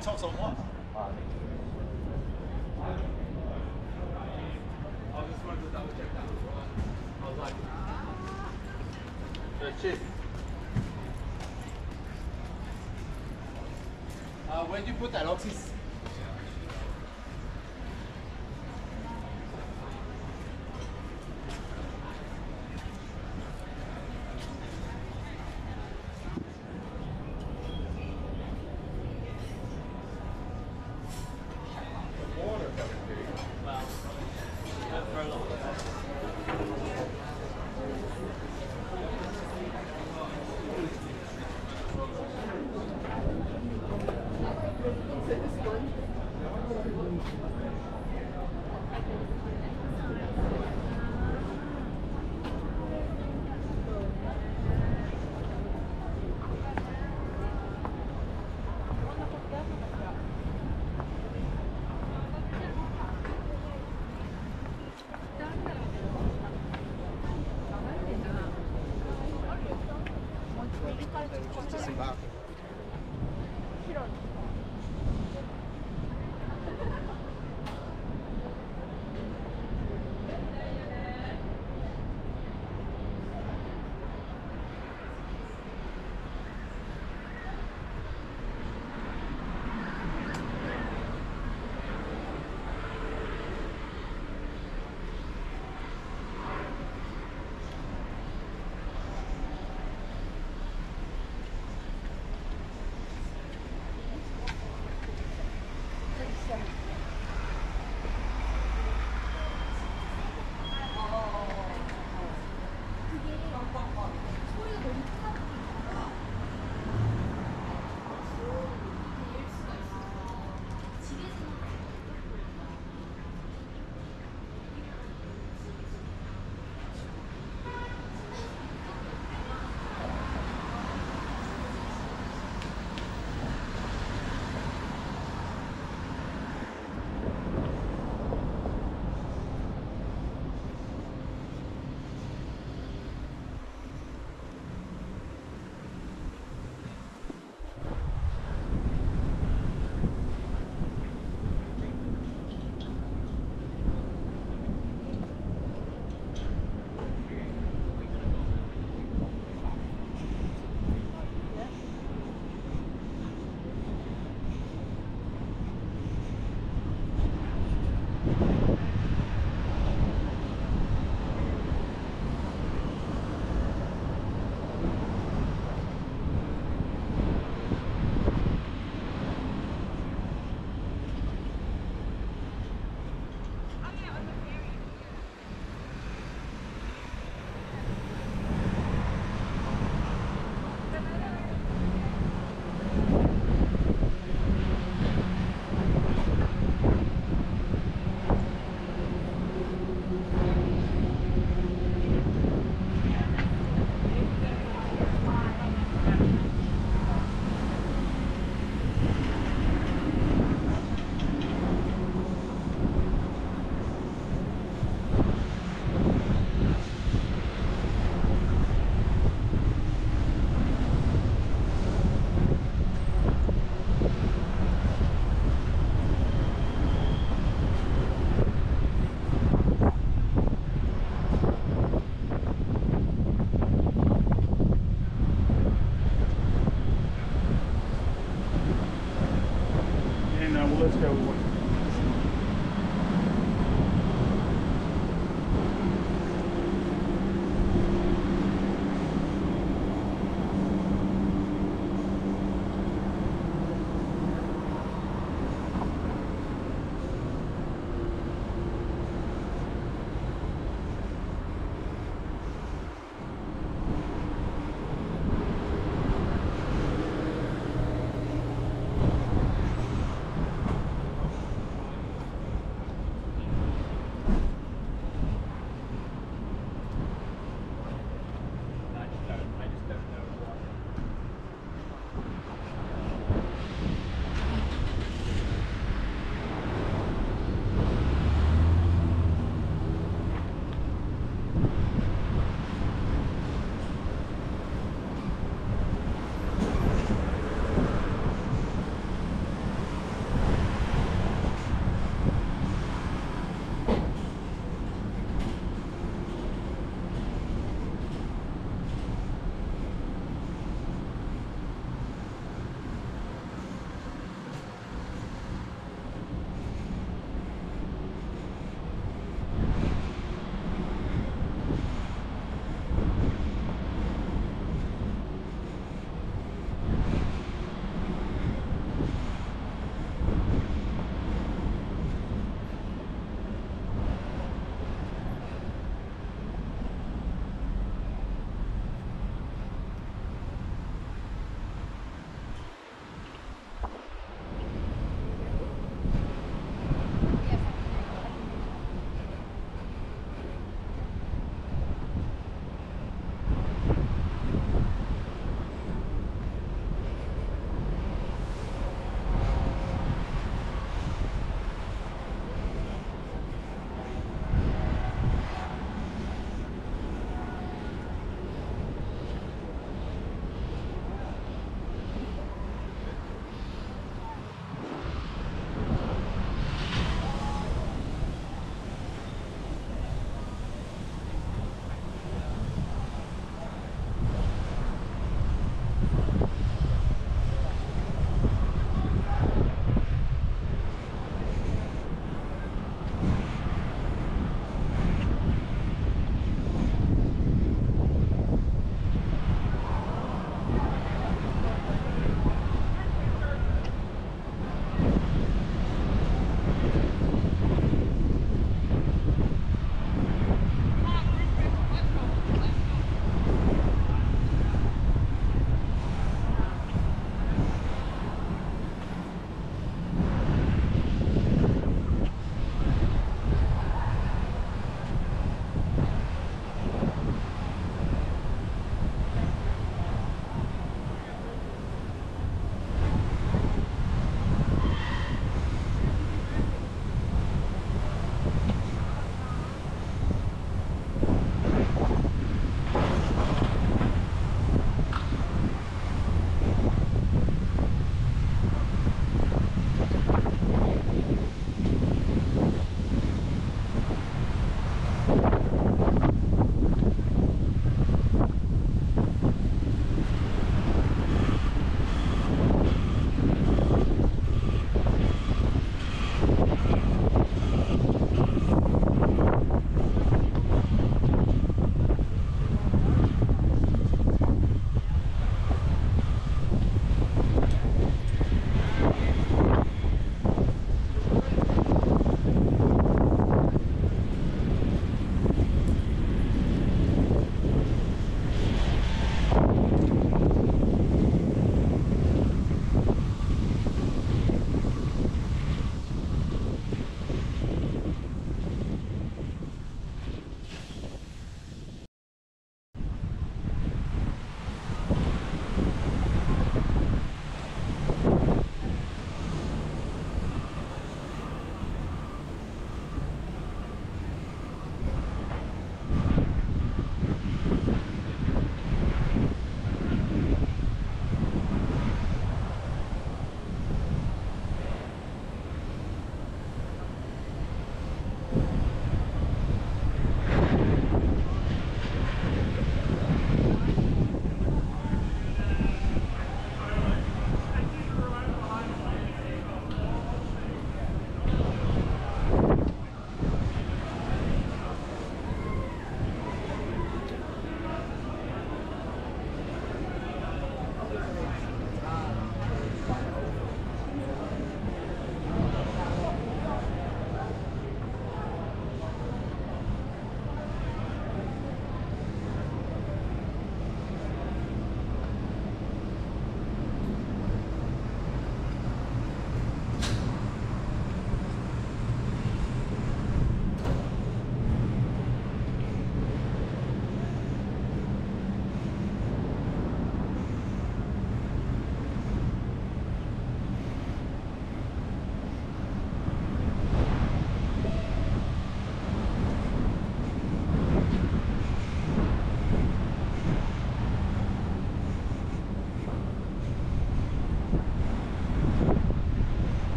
TikToks on what? I just wanted to double check that before. I was like, shit. Where do you put that oxys?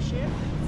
fresh air.